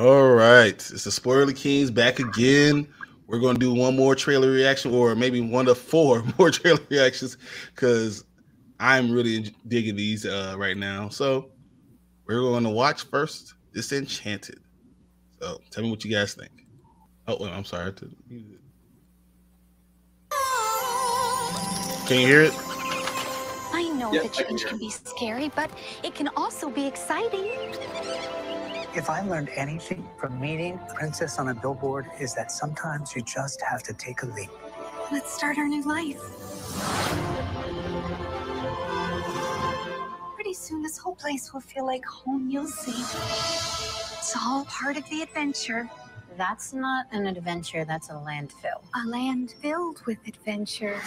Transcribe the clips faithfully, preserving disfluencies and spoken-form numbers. All right, it's the Spoiler Kings back again. We're going to do one more trailer reaction, or maybe one to four more trailer reactions, because I'm really digging these uh, right now. So we're going to watch first Disenchanted. So tell me what you guys think. Oh, wait, I'm sorry. Can you hear it? I know yep, that change can be scary, but it can also be exciting. If I learned anything from meeting a princess on a billboard, is that sometimes you just have to take a leap. Let's start our new life. Pretty soon, this whole place will feel like home, you'll see. It's all part of the adventure. That's not an adventure, that's a landfill. A land filled with adventure.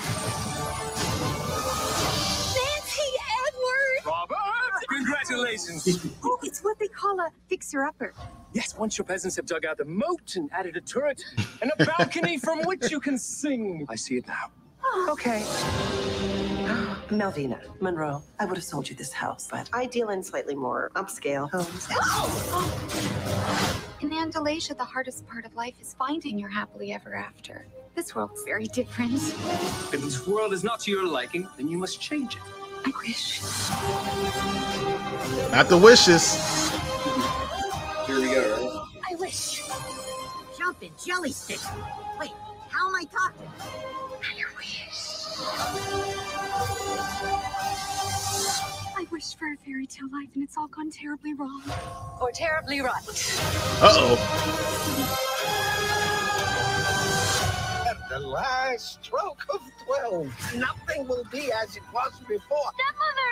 Congratulations. Oh, it's what they call a fixer-upper. Yes, once your peasants have dug out the moat and added a turret and a balcony from which you can sing. I see it now. Oh. Okay. Malvina Monroe, I would have sold you this house, but I deal in slightly more upscale homes. Oh. In Andalasia, the hardest part of life is finding your happily ever after. This world's very different. If this world is not to your liking, then you must change it. I wish. Not the wishes. Here we go. I wish. Jumping jelly stick. Wait, how am I talking? I wish. I wish for a fairy tale life, and it's all gone terribly wrong. Or terribly right. Uh-oh. At the last stroke of twelve, nothing will be as it was before.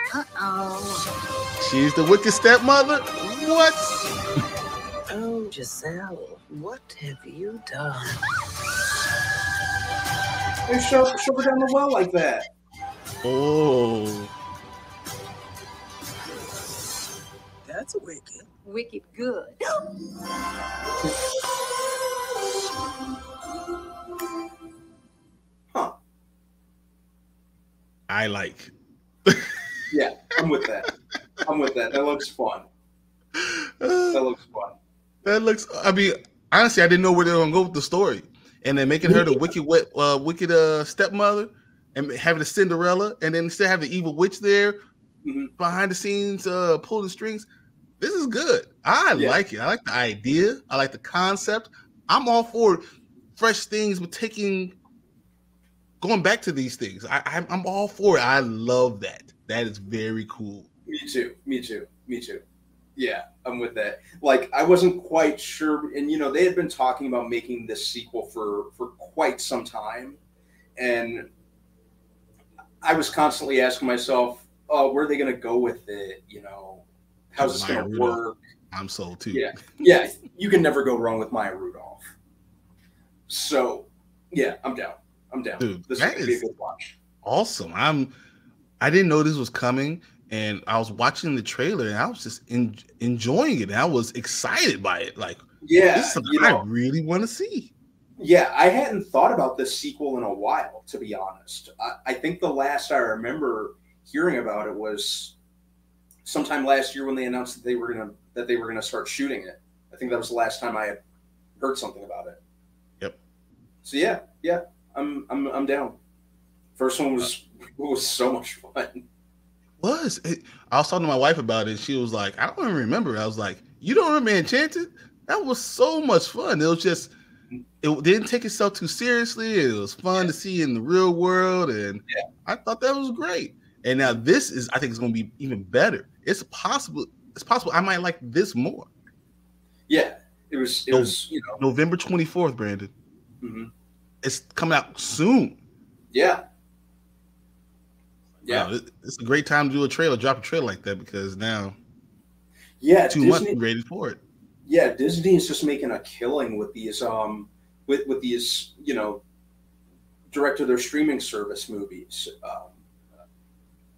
Stepmother! Uh-oh. She's the wicked stepmother? What? Oh, Giselle, what have you done? You shove, shove her down the well like that. Oh. That's wicked. Wicked good. I like. Yeah, I'm with that. I'm with that. That looks fun. That looks fun. That looks. I mean, honestly, I didn't know where they were gonna go with the story, and then making her the wicked, uh, wicked uh, stepmother, and having a Cinderella, and then still have the evil witch there mm-hmm. behind the scenes uh, pulling strings. This is good. I yeah. like it. I like the idea. I like the concept. I'm all for fresh things, but taking. Going back to these things, I, I'm, I'm all for it. I love that. That is very cool. Me too. Me too. Me too. Yeah, I'm with that. Like, I wasn't quite sure. And, you know, they had been talking about making this sequel for, for quite some time. And I was constantly asking myself, oh, where are they going to go with it? You know, how's this going to work? I'm sold too. Yeah. Yeah. You can never go wrong with Maya Rudolph. So, yeah, I'm down. I'm down. Dude, this that is be a good watch. Awesome. I'm. I didn't know this was coming, and I was watching the trailer, and I was just in, enjoying it. And I was excited by it. Like, yeah, this is something you know, I really want to see. Yeah, I hadn't thought about this sequel in a while, to be honest. I, I think the last I remember hearing about it was sometime last year when they announced that they were gonna that they were gonna start shooting it. I think that was the last time I heard something about it. Yep. So yeah, yeah. I'm I'm I'm down. First one was was so much fun. It was it, I was talking to my wife about it. And she was like, I don't even remember. I was like, you don't remember Enchanted? That was so much fun. It was just it didn't take itself too seriously. It was fun yeah. to see in the real world, and yeah. I thought that was great. And now this is I think it's going to be even better. It's possible. It's possible I might like this more. Yeah, it was. It no, was you know November twenty-fourth, Brandon. Mm-hmm. It's coming out soon. Yeah. Yeah. Wow, it's a great time to do a trailer, drop a trailer like that because now yeah, two Disney, months rated for it. Yeah, Disney is just making a killing with these um with, with these, you know, direct to their streaming service movies. Um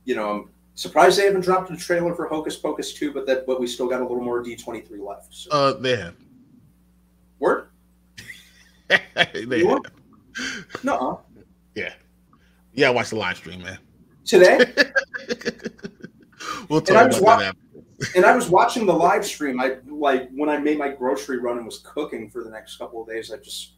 you know, I'm surprised they haven't dropped a trailer for Hocus Pocus two, but that but we still got a little more D twenty-three left. So. Uh they have. Word? they you have. No. Yeah. Yeah, I watched the live stream, man. Today? We'll talk about that after. And I was watching the live stream. I like when I made my grocery run and was cooking for the next couple of days. I just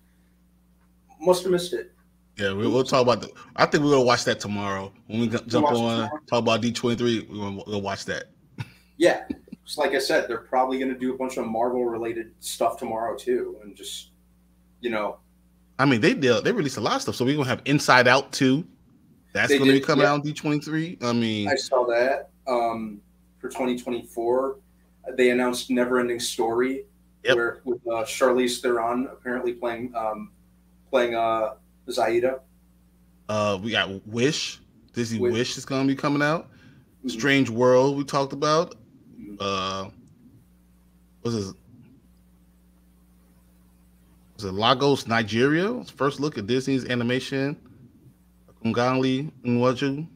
must have missed it. Yeah, we, we'll talk about the. I think we're gonna watch that tomorrow when we jump we'll on. Talk about D twenty-three. We're gonna we'll watch that. Yeah, just like I said, they're probably gonna do a bunch of Marvel related stuff tomorrow too, and just you know. I mean, they did. They released a lot of stuff, so we're gonna have Inside Out two. That's they gonna did, be coming yeah. out on D twenty-three. I mean, I saw that. Um, for twenty twenty-four, they announced Never Ending Story, yep. where with uh, Charlize Theron apparently playing um, playing uh, Zaida. Uh, we got Wish. Disney Wish, Wish is gonna be coming out. Mm-hmm. Strange World we talked about. Mm-hmm. Uh, what's this? Was it Lagos, Nigeria? First look at Disney's animation. Nganli Nwaju,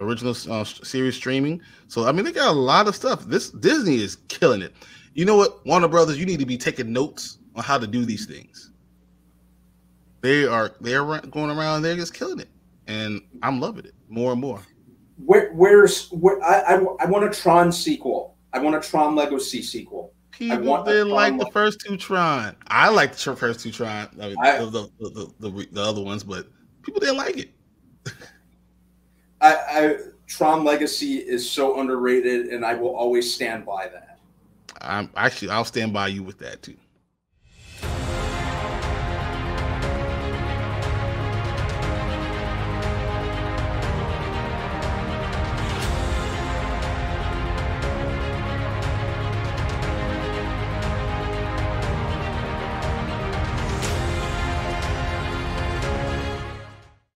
original uh, series streaming. So I mean, they got a lot of stuff. This Disney is killing it. You know what, Warner Brothers, you need to be taking notes on how to do these things. They are they're going around. They're just killing it, and I'm loving it more and more. Where, where's where? I I, I want a Tron sequel. I want a Tron Legacy sequel. People didn't like the first two Tron. I like the first two Tron. I mean, I, the, the, the, the, the other ones, but people didn't like it. I, I Tron Legacy is so underrated, and I will always stand by that. I'm actually I'll stand by you with that too.